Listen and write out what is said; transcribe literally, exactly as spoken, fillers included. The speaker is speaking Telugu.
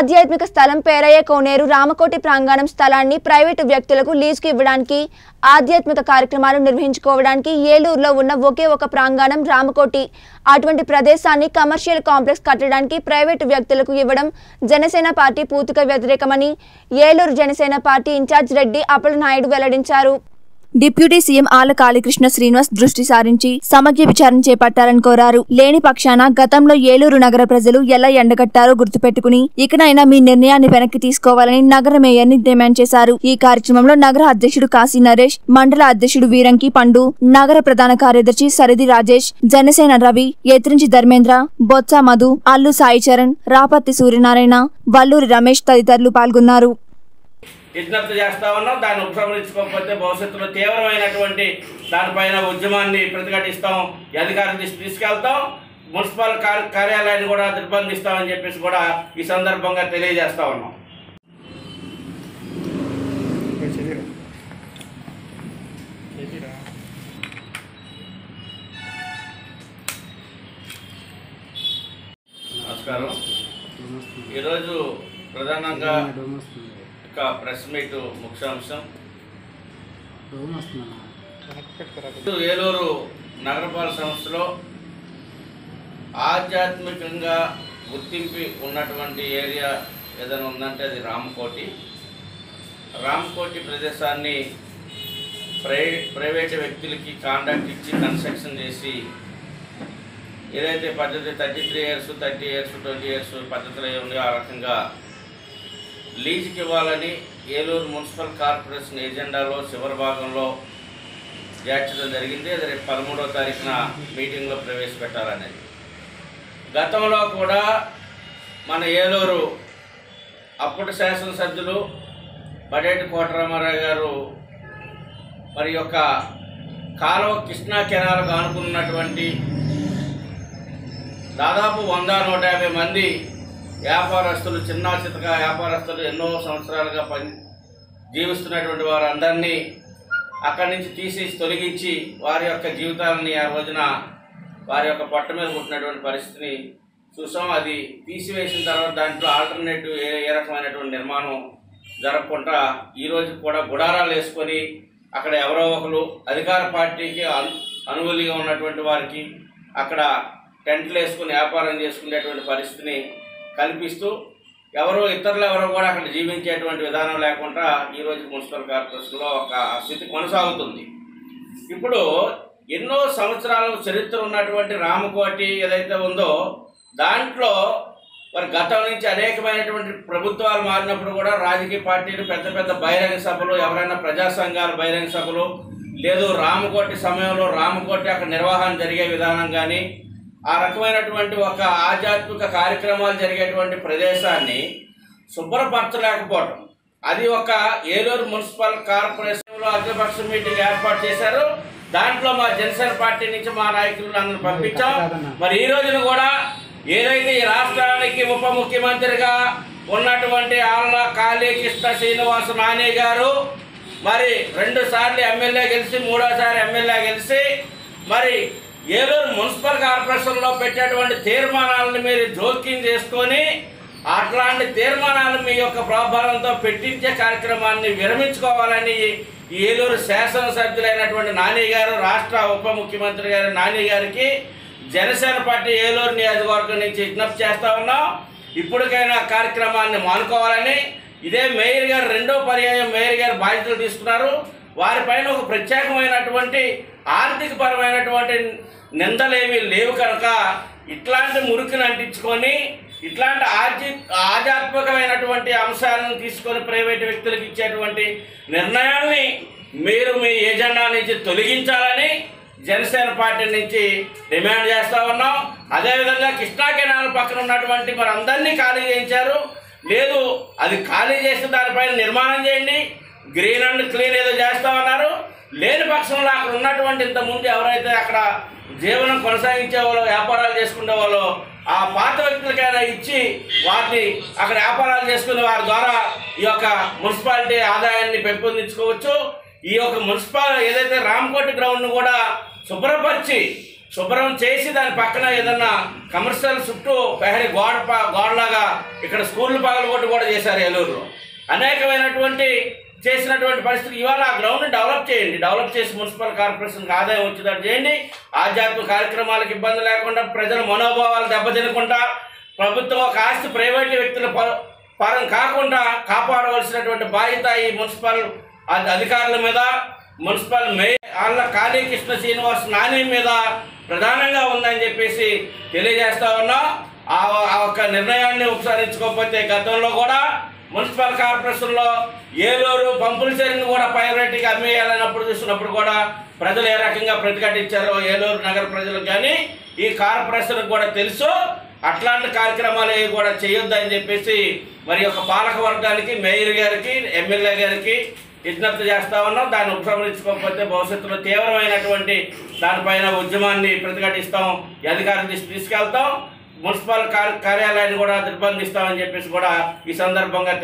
ఆధ్యాత్మిక స్థలం పేరయ్య కోనేరు రామకోటి ప్రాంగణం స్థలాన్ని ప్రైవేట్ వ్యక్తులకు లీజుకు ఇవ్వడానికి ఆధ్యాత్మిక కార్యక్రమాలు నిర్వహించుకోవడానికి ఏలూరులో ఉన్న ఒకే ఒక ప్రాంగణం రామకోటి అటువంటి ప్రదేశాన్ని కమర్షియల్ కాంప్లెక్స్ కట్టడానికి ప్రైవేట్ వ్యక్తులకు ఇవ్వడం జనసేన పార్టీ పూర్తిగా వ్యతిరేకమని ఏలూరు జనసేన పార్టీ ఇన్ఛార్జ్ రెడ్డి అప్పలనాయుడు వెల్లడించారు। డిప్యూటీ సీఎం ఆళ్ల కాళీకృష్ణ శ్రీనివాస్ దృష్టి సారించి సమగ్ర విచారణ చేపట్టాలని కోరారు। లేని పక్షాన గతంలో ఏలూరు నగర ప్రజలు ఎలా ఎండగట్టారో గుర్తుపెట్టుకుని ఇకనైనా మీ నిర్ణయాన్ని వెనక్కి తీసుకోవాలని నగర మేయర్ని డిమాండ్ చేశారు। ఈ కార్యక్రమంలో నగర అధ్యక్షుడు కాశీ నరేష్, మండల అధ్యక్షుడు వీరంకి పండు, నగర ప్రధాన కార్యదర్శి సరిది రాజేష్, జనసేన రవి, ఎత్రించి ధర్మేంద్ర, బొత్స మధు, అల్లు సాయి చరణ్, రాపత్తి సూర్యనారాయణ, వల్లూరి రమేష్ తదితరులు పాల్గొన్నారు। విజ్ఞప్తి చేస్తూ ఉన్నాం। దాన్ని ఉపసంహరించుకోకపోతే భవిష్యత్తులో తీవ్రమైనటువంటి దానిపైన ఉద్యమాన్ని ప్రతిఘటిస్తాం, అధికారులు తీసుకెళ్తాం, మున్సిపల్ కార్యాలయాన్ని కూడా నిర్బంధిస్తామని చెప్పేసి కూడా ఈ సందర్భంగా తెలియజేస్తూ ఉన్నాం। నమస్కారం। ఈరోజు ప్రధానంగా ఒక ప్రెస్ మీట్ ముఖ్యాంశం ఏలూరు నగరపాలక సంస్థలో ఆధ్యాత్మికంగా గుర్తింపు ఉన్నటువంటి ఏరియా ఏదైనా ఉందంటే అది రామకోటి। రామకోటి ప్రదేశాన్ని ప్రై ప్రైవేట్ వ్యక్తులకి కాంట్రాక్ట్ ఇచ్చి కన్స్ట్రక్షన్ చేసి ఏదైతే పద్ధతి thirty three years thirty years twenty years పద్ధతులు ఏమి ఆ రకంగా లీజుకి ఇవ్వాలని ఏలూరు మున్సిపల్ కార్పొరేషన్ ఎజెండాలో చివరి భాగంలో వ్యాఖ్యలు జరిగింది। అది రేపు పదమూడవ తారీఖున మీటింగ్లో ప్రవేశపెట్టాలనేది। గతంలో కూడా మన ఏలూరు అప్పటి శాసనసభ్యులు బడేటి కోటరామారావు గారు మరి యొక్క కాలువ కృష్ణా కెనాల్కు ఆనుకున్నటువంటి దాదాపు వంద నూట యాభై మంది వ్యాపారస్తులు, చిన్న చితగా వ్యాపారస్తులు ఎన్నో సంవత్సరాలుగా పని జీవిస్తున్నటువంటి వారందరినీ అక్కడి నుంచి తీసేసి తొలగించి వారి యొక్క జీవితాలని ఆ రోజున వారి యొక్క పట్టు మీద పుట్టినటువంటి పరిస్థితిని చూసాం। అది తీసివేసిన తర్వాత దాంట్లో ఆల్టర్నేటివ్ ఏ ఏ రకమైనటువంటి నిర్మాణం జరగకుండా ఈరోజు కూడా గుడారాలు వేసుకొని అక్కడ ఎవరో ఒకరు అధికార పార్టీకి అనుకూలంగా ఉన్నటువంటి వారికి అక్కడ టెంట్లు వేసుకుని వ్యాపారం చేసుకునేటువంటి పరిస్థితిని కల్పిస్తూ ఎవరు ఇతరులు ఎవరు కూడా అక్కడ జీవించేటువంటి విధానం లేకుండా ఈరోజు మున్సిపల్ కార్పొరేషన్లో ఒక స్థితి కొనసాగుతుంది। ఇప్పుడు ఎన్నో సంవత్సరాల చరిత్ర ఉన్నటువంటి రామకోటి ఏదైతే ఉందో దాంట్లో మరి గతం నుంచి అనేకమైనటువంటి ప్రభుత్వాలు మారినప్పుడు కూడా రాజకీయ పార్టీలు పెద్ద పెద్ద బహిరంగ సభలు, ఎవరైనా ప్రజా సంఘాలు బహిరంగ సభలు, లేదు రామకోటి సమయంలో రామకోటి అక్కడ నిర్వహణ జరిగే విధానం కానీ ఆ రకమైనటువంటి ఒక ఆధ్యాత్మిక కార్యక్రమాలు జరిగేటువంటి ప్రదేశాన్ని శుభ్రపరచలేకపోవటం, అది ఒక ఏలూరు మున్సిపల్ కార్పొరేషన్లో అఖిలపక్ష మీటింగ్ ఏర్పాటు చేశారు। దాంట్లో మా జనసేన పార్టీ నుంచి మా నాయకులను అందరూ పంపించాం। మరి ఈ రోజున కూడా ఏదైతే ఈ రాష్ట్రానికి ఉప ముఖ్యమంత్రిగా ఉన్నటువంటి ఆళ్ల కాళీకృష్ణ శ్రీనివాస్ నాని గారు మరి రెండు సార్లు ఎమ్మెల్యే గెలిచి మూడోసారి ఎమ్మెల్యే గెలిచి మరి ఏలూరు మున్సిపల్ కార్పొరేషన్లో పెట్టేటువంటి తీర్మానాలను మీరు జోక్యం చేసుకొని అట్లాంటి తీర్మానాలు మీ యొక్క ప్రాభారంతో పెట్టించే కార్యక్రమాన్ని విరమించుకోవాలని ఏలూరు శాసనసభ్యులైనటువంటి నాని గారు, రాష్ట్ర ఉప ముఖ్యమంత్రి గారు నాని గారికి జనసేన పార్టీ ఏలూరు నియోజకవర్గం నుంచి విజ్ఞప్తి చేస్తూ ఉన్నాం। ఇప్పటికైనా కార్యక్రమాన్ని మానుకోవాలని, ఇదే మేయర్ గారు రెండో పర్యాయం మేయర్ గారు బాధ్యతలు తీసుకున్నారు। వారిపైన ఒక ప్రత్యేకమైనటువంటి ఆర్థిక పరమైనటువంటి నిందలేమీ లేవు కనుక ఇట్లాంటి మురికిని అంటించుకొని ఇట్లాంటి ఆధ్య ఆధ్యాత్మికమైనటువంటి అంశాలను తీసుకొని ప్రైవేటు వ్యక్తులకు ఇచ్చేటువంటి నిర్ణయాల్ని మీరు మీ ఏజెండా నుంచి తొలగించాలని జనసేన పార్టీ నుంచి డిమాండ్ చేస్తూ ఉన్నాం। అదేవిధంగా కృష్ణా కెనాల్ పక్కన ఉన్నటువంటి మరి అందరినీ ఖాళీ చేయించారు, లేదు అది ఖాళీ చేసి దానిపైన నిర్మాణం చేయండి, గ్రీన్ అండ్ క్లీన్ ఏదో చేస్తూ ఉన్నారు। లేని పక్షంలో అక్కడ ఉన్నటువంటి ఇంతకుముందు ఎవరైతే అక్కడ జీవనం కొనసాగించే వాళ్ళు, వ్యాపారాలు చేసుకునే వాళ్ళు, ఆ పాత వ్యక్తులకైనా ఇచ్చి వాటిని అక్కడ వ్యాపారాలు చేసుకునే వారి ద్వారా ఈ యొక్క మున్సిపాలిటీ ఆదాయాన్ని పెంపొందించుకోవచ్చు। ఈ యొక్క మున్సిపాలిటీ ఏదైతే రామకోటి గ్రౌండ్ను కూడా శుభ్రపరిచి శుభ్రం చేసి దాని పక్కన ఏదన్నా కమర్షియల్ చుట్టూ ప్రహరీ గోడ గోడలాగా ఇక్కడ స్కూళ్ళు పగలగొట్టు కూడా చేశారు ఏలూరులో. అనేకమైనటువంటి చేసినటువంటి పరిస్థితులు. ఇవాళ ఆ గ్రౌండ్ని డెవలప్ చేయండి, డెవలప్ చేసి మున్సిపల్ కార్పొరేషన్కి ఆదాయం వచ్చేటట్టు చేయండి. ఆధ్యాత్మిక కార్యక్రమాలకు ఇబ్బంది లేకుండా, ప్రజల మనోభావాలు దెబ్బతినకుండా, ప్రభుత్వం ఒక ఆస్తి ప్రైవేటు వ్యక్తుల పరం కాకుండా కాపాడవలసినటువంటి బాధ్యత ఈ మున్సిపల్ అధికారుల మీద, మున్సిపల్ మేయర్ ఆళ్ళ కాళీకృష్ణ శ్రీనివాస్ నాని మీద ప్రధానంగా ఉందని చెప్పేసి తెలియజేస్తా ఉన్నా. ఆ ఒక్క నిర్ణయాన్ని ఉపసరించుకోకపోతే గతంలో కూడా మున్సిపల్ కార్పొరేషన్లో ఏలూరు పంపుల చెరువును కూడా ప్రైవేట్కి అమ్మేయాలన్నప్పుడు చూసినప్పుడు కూడా ప్రజలు ఏ రకంగా ప్రతిఘటించారో ఏలూరు నగర ప్రజలకు కానీ ఈ కార్పొరేషన్కి కూడా తెలుసు. అట్లాంటి కార్యక్రమాలు ఏవి కూడా చేయొద్దని చెప్పేసి మరి యొక్క పాలక వర్గానికి, మేయర్ గారికి, ఎమ్మెల్యే గారికి విజ్ఞప్తి చేస్తా ఉన్నాం. దాన్ని ఉపసంహరించుకోకపోతే భవిష్యత్తులో తీవ్రమైనటువంటి దానిపైన ఉద్యమాన్ని ప్రతిఘటిస్తాం, అధికారుల దృష్టి తీసుకెళ్తాం, మున్సిపల్ కార్యాలయాన్ని కూడా నిర్బంధిస్తామని చెప్పేసి కూడా ఈ సందర్భంగా